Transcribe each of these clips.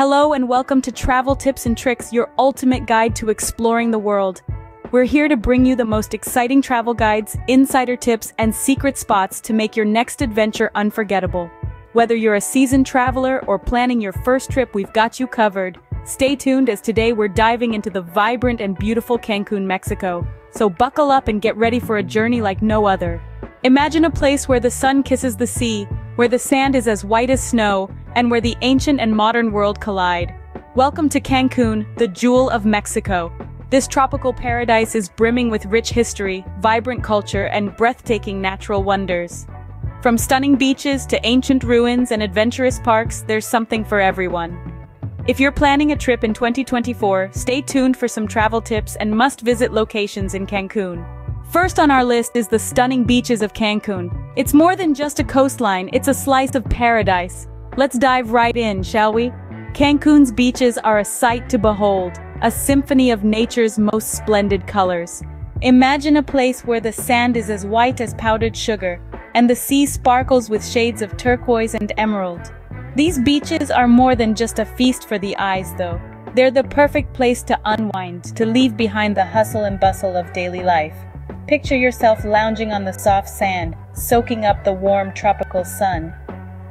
Hello and welcome to Travel Tips and Tricks, your ultimate guide to exploring the world. We're here to bring you the most exciting travel guides, insider tips, and secret spots to make your next adventure unforgettable. Whether you're a seasoned traveler or planning your first trip, we've got you covered. Stay tuned as today we're diving into the vibrant and beautiful Cancun, Mexico. So buckle up and get ready for a journey like no other. Imagine a place where the sun kisses the sea, where the sand is as white as snow, and where the ancient and modern world collide. Welcome to Cancun, the jewel of Mexico. This tropical paradise is brimming with rich history, vibrant culture, and breathtaking natural wonders. From stunning beaches to ancient ruins and adventurous parks, there's something for everyone. If you're planning a trip in 2024, stay tuned for some travel tips and must-visit locations in Cancun. First on our list is the stunning beaches of Cancun. It's more than just a coastline, it's a slice of paradise. Let's dive right in, shall we? Cancun's beaches are a sight to behold, a symphony of nature's most splendid colors. Imagine a place where the sand is as white as powdered sugar, and the sea sparkles with shades of turquoise and emerald. These beaches are more than just a feast for the eyes, though. They're the perfect place to unwind, to leave behind the hustle and bustle of daily life. Picture yourself lounging on the soft sand, soaking up the warm tropical sun.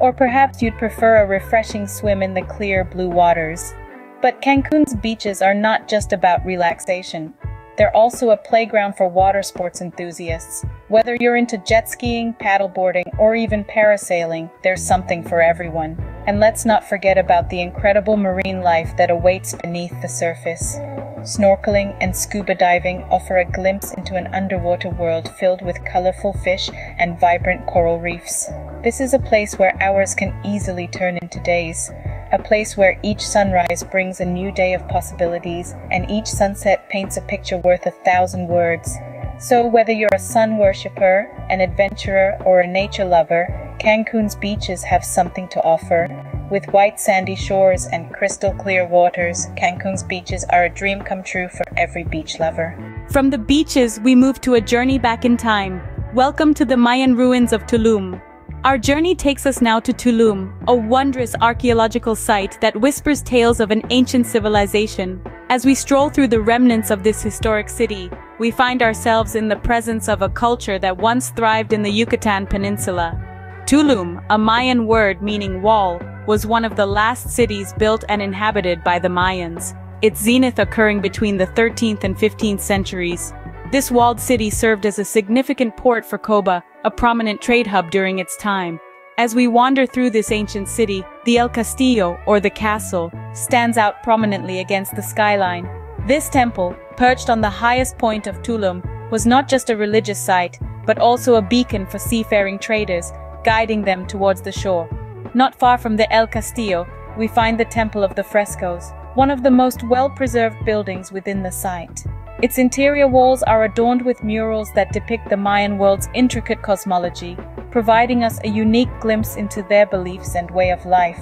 Or perhaps you'd prefer a refreshing swim in the clear blue waters. But Cancun's beaches are not just about relaxation. They're also a playground for water sports enthusiasts. Whether you're into jet skiing, paddleboarding, or even parasailing, there's something for everyone. And let's not forget about the incredible marine life that awaits beneath the surface. Snorkeling and scuba diving offer a glimpse into an underwater world filled with colorful fish and vibrant coral reefs. This is a place where hours can easily turn into days, a place where each sunrise brings a new day of possibilities and each sunset paints a picture worth 1,000 words. So whether you're a sun worshipper, an adventurer, or a nature lover, Cancun's beaches have something to offer. With white sandy shores and crystal clear waters, Cancun's beaches are a dream come true for every beach lover. From the beaches, we move to a journey back in time. Welcome to the Mayan ruins of Tulum. Our journey takes us now to Tulum, a wondrous archaeological site that whispers tales of an ancient civilization. As we stroll through the remnants of this historic city, we find ourselves in the presence of a culture that once thrived in the Yucatan Peninsula. Tulum, a Mayan word meaning wall, was one of the last cities built and inhabited by the Mayans, its zenith occurring between the 13th and 15th centuries. This walled city served as a significant port for Coba, a prominent trade hub during its time. As we wander through this ancient city, the El Castillo, or the castle, stands out prominently against the skyline. This temple, perched on the highest point of Tulum, was not just a religious site, but also a beacon for seafaring traders, guiding them towards the shore. Not far from the El Castillo, we find the Temple of the Frescoes, one of the most well-preserved buildings within the site. Its interior walls are adorned with murals that depict the Mayan world's intricate cosmology, providing us a unique glimpse into their beliefs and way of life.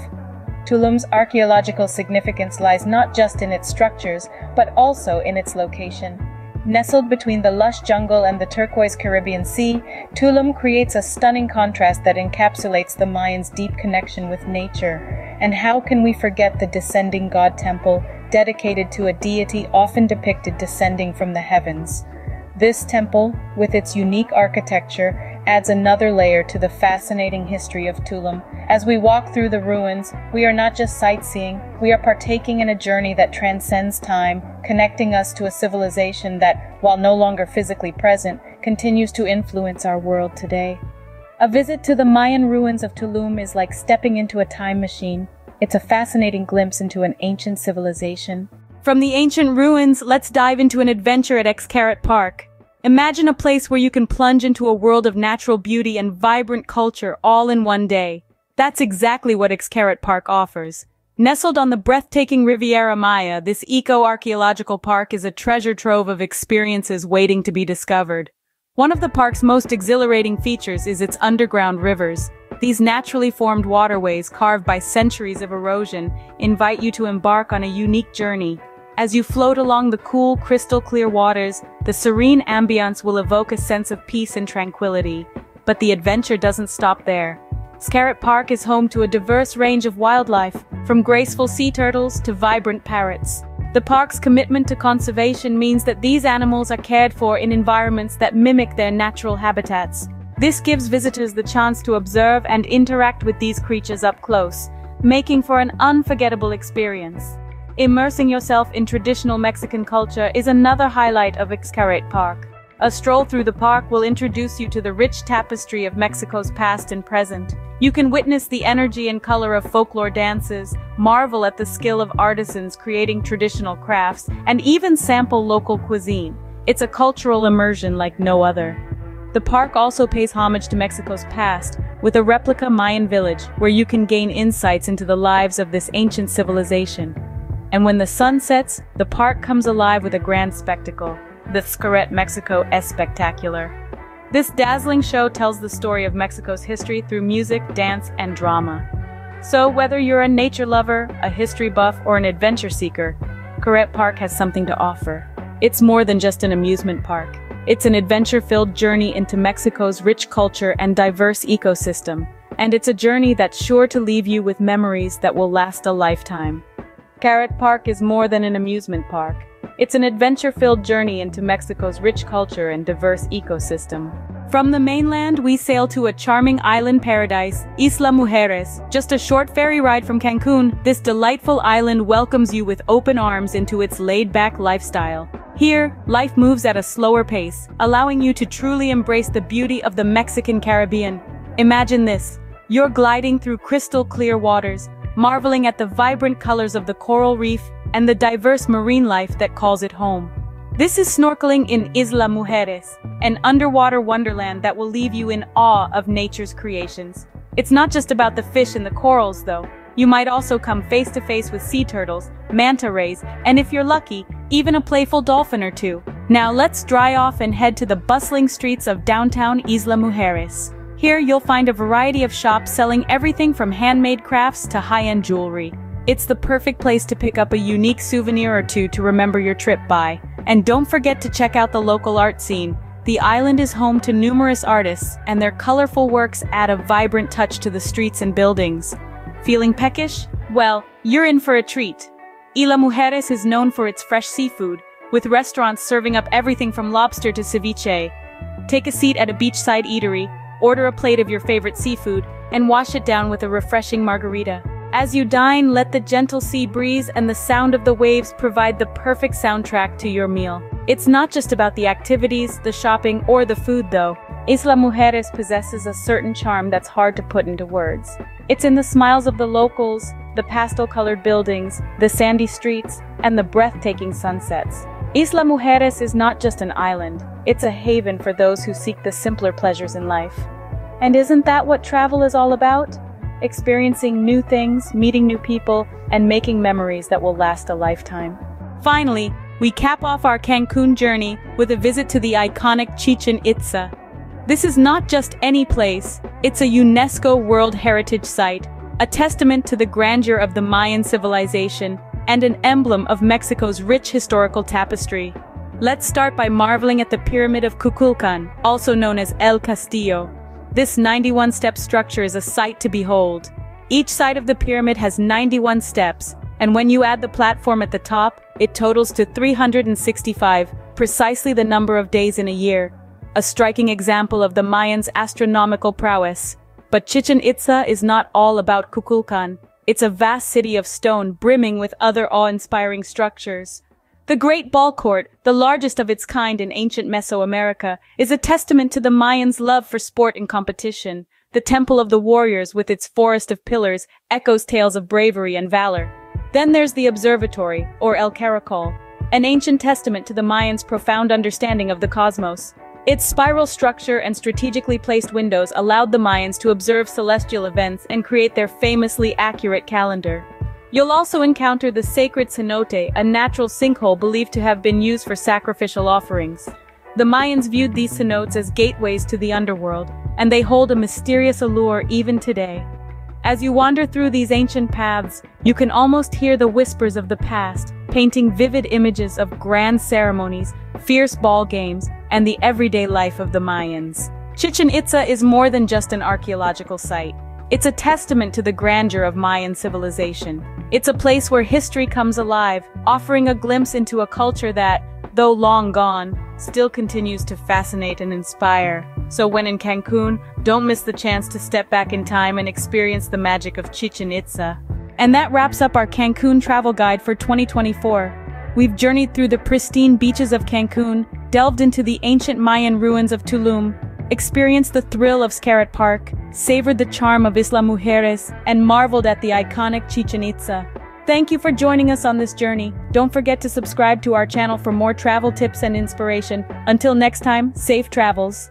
Tulum's archaeological significance lies not just in its structures, but also in its location. Nestled between the lush jungle and the turquoise Caribbean Sea, Tulum creates a stunning contrast that encapsulates the Mayans' deep connection with nature. And how can we forget the descending god temple, dedicated to a deity often depicted descending from the heavens? This temple, with its unique architecture, adds another layer to the fascinating history of Tulum. As we walk through the ruins, we are not just sightseeing, we are partaking in a journey that transcends time, connecting us to a civilization that, while no longer physically present, continues to influence our world today. A visit to the Mayan ruins of Tulum is like stepping into a time machine. It's a fascinating glimpse into an ancient civilization. From the ancient ruins, let's dive into an adventure at Xcaret Park. Imagine a place where you can plunge into a world of natural beauty and vibrant culture all in one day. That's exactly what Xcaret Park offers. Nestled on the breathtaking Riviera Maya, this eco-archaeological park is a treasure trove of experiences waiting to be discovered. One of the park's most exhilarating features is its underground rivers. These naturally formed waterways, carved by centuries of erosion, invite you to embark on a unique journey. As you float along the cool, crystal-clear waters, the serene ambiance will evoke a sense of peace and tranquility. But the adventure doesn't stop there. Xcaret Park is home to a diverse range of wildlife, from graceful sea turtles to vibrant parrots. The park's commitment to conservation means that these animals are cared for in environments that mimic their natural habitats. This gives visitors the chance to observe and interact with these creatures up close, making for an unforgettable experience. Immersing yourself in traditional Mexican culture is another highlight of Xcaret Park. A stroll through the park will introduce you to the rich tapestry of Mexico's past and present. You can witness the energy and color of folklore dances, marvel at the skill of artisans creating traditional crafts, and even sample local cuisine. It's a cultural immersion like no other. The park also pays homage to Mexico's past, with a replica Mayan village where you can gain insights into the lives of this ancient civilization. And when the sun sets, the park comes alive with a grand spectacle. The Xcaret Mexico Es Spectacular. This dazzling show tells the story of Mexico's history through music, dance, and drama. So whether you're a nature lover, a history buff, or an adventure seeker, Xcaret Park has something to offer. It's more than just an amusement park. It's an adventure-filled journey into Mexico's rich culture and diverse ecosystem, and it's a journey that's sure to leave you with memories that will last a lifetime. Xcaret Park is more than an amusement park. It's an adventure-filled journey into Mexico's rich culture and diverse ecosystem. From the mainland, we sail to a charming island paradise, Isla Mujeres. Just a short ferry ride from Cancun, this delightful island welcomes you with open arms into its laid-back lifestyle. Here, life moves at a slower pace, allowing you to truly embrace the beauty of the Mexican Caribbean. Imagine this. You're gliding through crystal-clear waters, marveling at the vibrant colors of the coral reef and the diverse marine life that calls it home. This is snorkeling in Isla Mujeres, an underwater wonderland that will leave you in awe of nature's creations. It's not just about the fish and the corals, though. You might also come face to face with sea turtles, manta rays, and if you're lucky, even a playful dolphin or two. Now let's dry off and head to the bustling streets of downtown Isla Mujeres. Here you'll find a variety of shops selling everything from handmade crafts to high-end jewelry. It's the perfect place to pick up a unique souvenir or two to remember your trip by. And don't forget to check out the local art scene. The island is home to numerous artists, and their colorful works add a vibrant touch to the streets and buildings. Feeling peckish? Well, you're in for a treat. Isla Mujeres is known for its fresh seafood, with restaurants serving up everything from lobster to ceviche. Take a seat at a beachside eatery, order a plate of your favorite seafood, and wash it down with a refreshing margarita. As you dine, let the gentle sea breeze and the sound of the waves provide the perfect soundtrack to your meal. It's not just about the activities, the shopping, or the food, though. Isla Mujeres possesses a certain charm that's hard to put into words. It's in the smiles of the locals, the pastel-colored buildings, the sandy streets, and the breathtaking sunsets. Isla Mujeres is not just an island. It's a haven for those who seek the simpler pleasures in life. And isn't that what travel is all about? Experiencing new things, meeting new people, and making memories that will last a lifetime. Finally, we cap off our Cancun journey with a visit to the iconic Chichen Itza. This is not just any place, it's a UNESCO World Heritage Site, a testament to the grandeur of the Mayan civilization, and an emblem of Mexico's rich historical tapestry. Let's start by marveling at the Pyramid of Kukulcan, also known as El Castillo. This 91-step structure is a sight to behold. Each side of the pyramid has 91 steps, and when you add the platform at the top, it totals to 365, precisely the number of days in a year. A striking example of the Mayans' astronomical prowess. But Chichen Itza is not all about Kukulcan. It's a vast city of stone brimming with other awe-inspiring structures. The Great Ball Court, the largest of its kind in ancient Mesoamerica, is a testament to the Mayans' love for sport and competition. The Temple of the Warriors, with its forest of pillars, echoes tales of bravery and valor. Then there's the Observatory, or El Caracol, an ancient testament to the Mayans' profound understanding of the cosmos. Its spiral structure and strategically placed windows allowed the Mayans to observe celestial events and create their famously accurate calendar. You'll also encounter the sacred cenote, a natural sinkhole believed to have been used for sacrificial offerings. The Mayans viewed these cenotes as gateways to the underworld, and they hold a mysterious allure even today. As you wander through these ancient paths, you can almost hear the whispers of the past, painting vivid images of grand ceremonies, fierce ball games, and the everyday life of the Mayans. Chichen Itza is more than just an archaeological site. It's a testament to the grandeur of Mayan civilization. It's a place where history comes alive, offering a glimpse into a culture that, though long gone, still continues to fascinate and inspire. So when in Cancun, don't miss the chance to step back in time and experience the magic of Chichen Itza. And that wraps up our Cancun travel guide for 2024. We've journeyed through the pristine beaches of Cancun, delved into the ancient Mayan ruins of Tulum, experienced the thrill of Xcaret Park, savored the charm of Isla Mujeres, and marveled at the iconic Chichen Itza. Thank you for joining us on this journey. Don't forget to subscribe to our channel for more travel tips and inspiration. Until next time, safe travels.